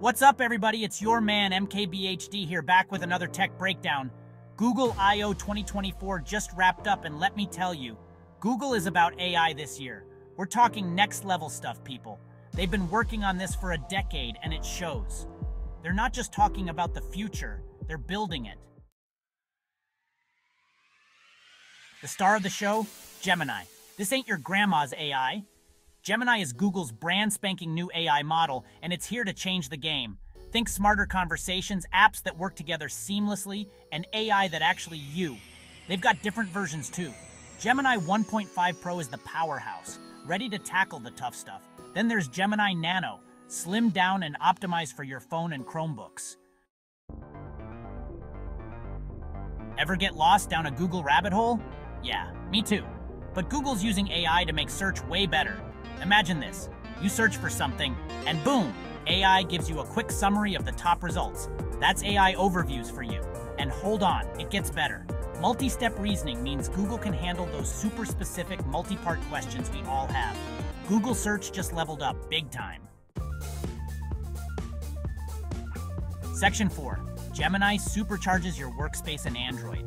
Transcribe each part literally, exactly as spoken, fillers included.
What's up, everybody? It's your man M K B H D here, back with another tech breakdown. Google I O twenty twenty-four just wrapped up, and let me tell you, Google is about A I this year. We're talking next level stuff, people. They've been working on this for a decade, and it shows. They're not just talking about the future, they're building it. The star of the show? Gemini. This ain't your grandma's A I. Gemini is Google's brand spanking new A I model, and it's here to change the game. Think smarter conversations, apps that work together seamlessly, and A I that actually you. They've got different versions too. Gemini one point five Pro is the powerhouse, ready to tackle the tough stuff. Then there's Gemini Nano, slimmed down and optimized for your phone and Chromebooks. Ever get lost down a Google rabbit hole? Yeah, me too. But Google's using A I to make search way better. Imagine this, you search for something, and boom, A I gives you a quick summary of the top results. That's A I overviews for you. And hold on, it gets better. Multi-step reasoning means Google can handle those super specific multi-part questions we all have. Google Search just leveled up big time. Section four, Gemini supercharges your workspace in Android.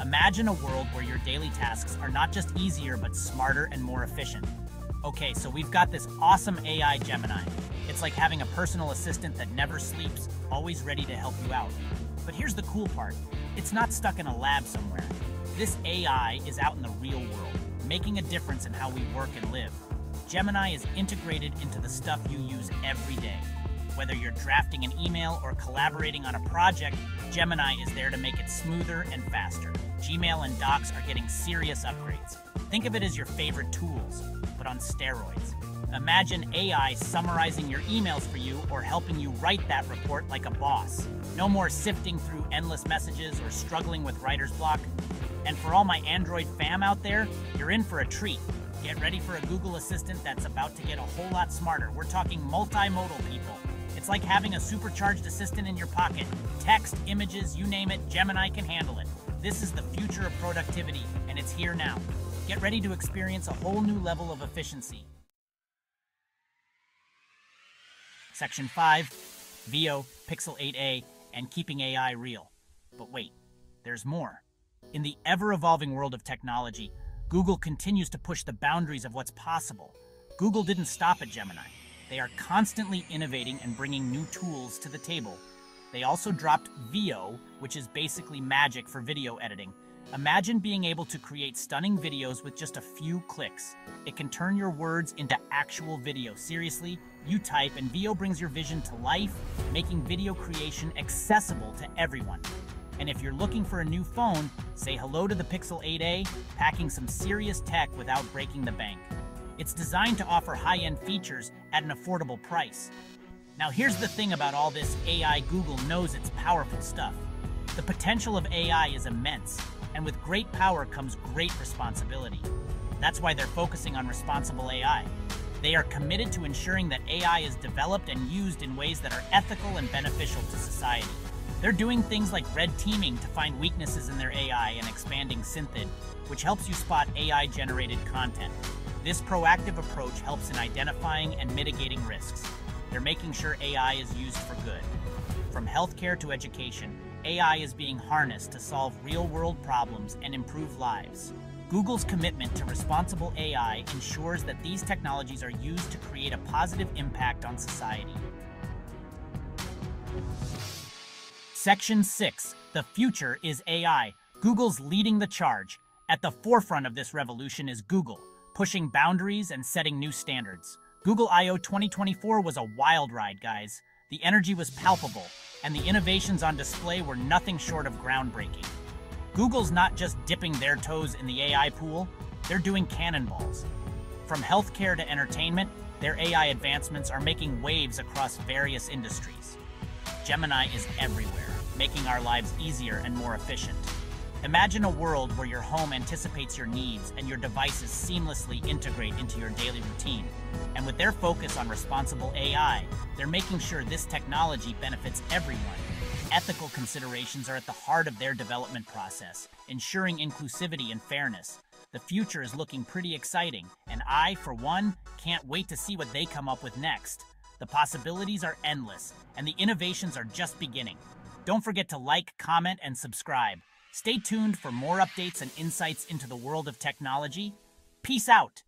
Imagine a world where your daily tasks are not just easier, but smarter and more efficient. Okay, so we've got this awesome A I Gemini. It's like having a personal assistant that never sleeps, always ready to help you out. But here's the cool part. It's not stuck in a lab somewhere. This A I is out in the real world, making a difference in how we work and live. Gemini is integrated into the stuff you use every day. Whether you're drafting an email or collaborating on a project, Gemini is there to make it smoother and faster. Gmail and Docs are getting serious upgrades. Think of it as your favorite tools, but on steroids. Imagine A I summarizing your emails for you or helping you write that report like a boss. No more sifting through endless messages or struggling with writer's block. And for all my Android fam out there, you're in for a treat. Get ready for a Google Assistant that's about to get a whole lot smarter. We're talking multimodal, people. It's like having a supercharged assistant in your pocket. Text, images, you name it, Gemini can handle it. This is the future of productivity, and it's here now. Get ready to experience a whole new level of efficiency. Section five, Veo, Pixel eight A, and keeping A I real. But wait, there's more. In the ever-evolving world of technology, Google continues to push the boundaries of what's possible. Google didn't stop at Gemini. They are constantly innovating and bringing new tools to the table. They also dropped Veo, which is basically magic for video editing. Imagine being able to create stunning videos with just a few clicks. It can turn your words into actual video. Seriously, you type and Veo brings your vision to life, making video creation accessible to everyone. And if you're looking for a new phone, say hello to the Pixel eight A, packing some serious tech without breaking the bank. It's designed to offer high-end features at an affordable price. Now here's the thing about all this A I. Google knows it's powerful stuff. The potential of A I is immense. And with great power comes great responsibility. That's why they're focusing on responsible A I. They are committed to ensuring that A I is developed and used in ways that are ethical and beneficial to society. They're doing things like red teaming to find weaknesses in their A I and expanding SynthID, which helps you spot A I-generated content. This proactive approach helps in identifying and mitigating risks. They're making sure A I is used for good. From healthcare to education, A I is being harnessed to solve real-world problems and improve lives. Google's commitment to responsible A I ensures that these technologies are used to create a positive impact on society. Section six, the future is A I. Google's leading the charge. At the forefront of this revolution is Google, pushing boundaries and setting new standards. Google I O twenty twenty-four was a wild ride, guys. The energy was palpable, and the innovations on display were nothing short of groundbreaking. Google's not just dipping their toes in the A I pool, they're doing cannonballs. From healthcare to entertainment, their A I advancements are making waves across various industries. Gemini is everywhere, making our lives easier and more efficient. Imagine a world where your home anticipates your needs and your devices seamlessly integrate into your daily routine. And with their focus on responsible A I, they're making sure this technology benefits everyone. Ethical considerations are at the heart of their development process, ensuring inclusivity and fairness. The future is looking pretty exciting, and I, for one, can't wait to see what they come up with next. The possibilities are endless, and the innovations are just beginning. Don't forget to like, comment, and subscribe. Stay tuned for more updates and insights into the world of technology. Peace out!